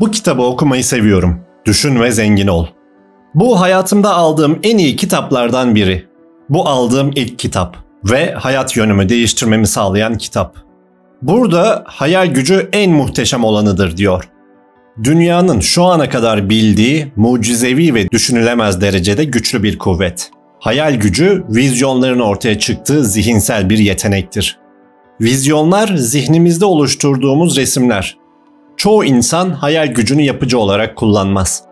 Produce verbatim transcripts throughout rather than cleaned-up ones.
Bu kitabı okumayı seviyorum. Düşün ve Zengin Ol. Bu hayatımda aldığım en iyi kitaplardan biri. Bu aldığım ilk kitap ve hayat yönümü değiştirmemi sağlayan kitap. Burada hayal gücü en muhteşem olanıdır diyor. Dünyanın şu ana kadar bildiği mucizevi ve düşünülemez derecede güçlü bir kuvvet. Hayal gücü, vizyonların ortaya çıktığı zihinsel bir yetenektir. Vizyonlar zihnimizde oluşturduğumuz resimler. Çoğu insan hayal gücünü yapıcı olarak kullanmaz.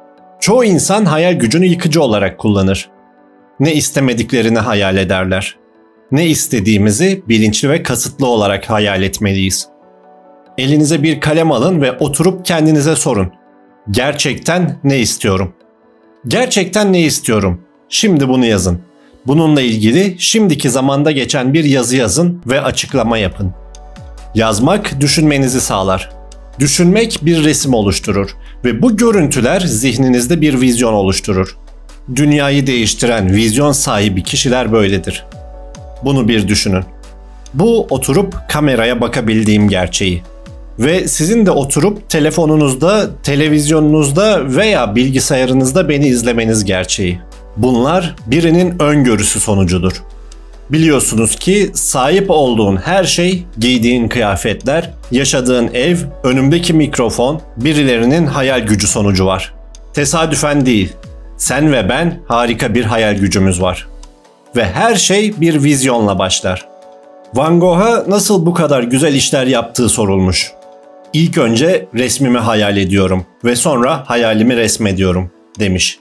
Çoğu insan hayal gücünü yıkıcı olarak kullanır. Ne istemediklerini hayal ederler. Ne istediğimizi bilinçli ve kasıtlı olarak hayal etmeliyiz. Elinize bir kalem alın ve oturup kendinize sorun. Gerçekten ne istiyorum? Gerçekten ne istiyorum? Şimdi bunu yazın. Bununla ilgili şimdiki zamanda geçen bir yazı yazın ve açıklama yapın. Yazmak düşünmenizi sağlar. Düşünmek bir resim oluşturur ve bu görüntüler zihninizde bir vizyon oluşturur. Dünyayı değiştiren vizyon sahibi kişiler böyledir. Bunu bir düşünün. Bu oturup kameraya bakabildiğim gerçeği. Ve sizin de oturup telefonunuzda, televizyonunuzda veya bilgisayarınızda beni izlemeniz gerçeği. Bunlar birinin öngörüsü sonucudur. Biliyorsunuz ki sahip olduğun her şey, giydiğin kıyafetler, yaşadığın ev, önümdeki mikrofon, birilerinin hayal gücü sonucu var. Tesadüfen değil, sen ve ben harika bir hayal gücümüz var. Ve her şey bir vizyonla başlar. Van Gogh'a nasıl bu kadar güzel işler yaptığı sorulmuş. İlk önce resmimi hayal ediyorum ve sonra hayalimi resmediyorum demiş.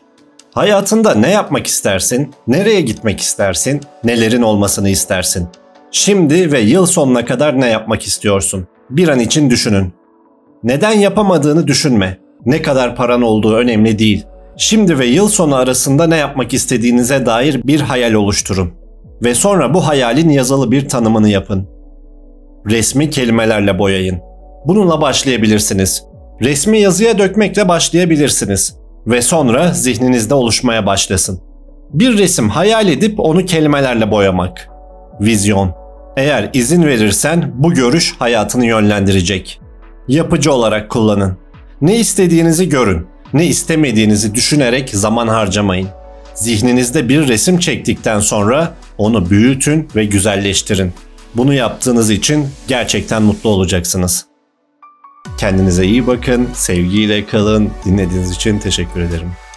Hayatında ne yapmak istersin, nereye gitmek istersin, nelerin olmasını istersin? Şimdi ve yıl sonuna kadar ne yapmak istiyorsun? Bir an için düşünün. Neden yapamadığını düşünme. Ne kadar paran olduğu önemli değil. Şimdi ve yıl sonu arasında ne yapmak istediğinize dair bir hayal oluşturun. Ve sonra bu hayalin yazılı bir tanımını yapın. Resmi kelimelerle boyayın. Bununla başlayabilirsiniz. Resmi yazıya dökmekle başlayabilirsiniz. Ve sonra zihninizde oluşmaya başlasın. Bir resim hayal edip onu kelimelerle boyamak. Vizyon. Eğer izin verirsen bu görüş hayatını yönlendirecek. Yapıcı olarak kullanın. Ne istediğinizi görün. Ne istemediğinizi düşünerek zaman harcamayın. Zihninizde bir resim çektikten sonra onu büyütün ve güzelleştirin. Bunu yaptığınız için gerçekten mutlu olacaksınız. Kendinize iyi bakın, sevgiyle kalın. Dinlediğiniz için teşekkür ederim.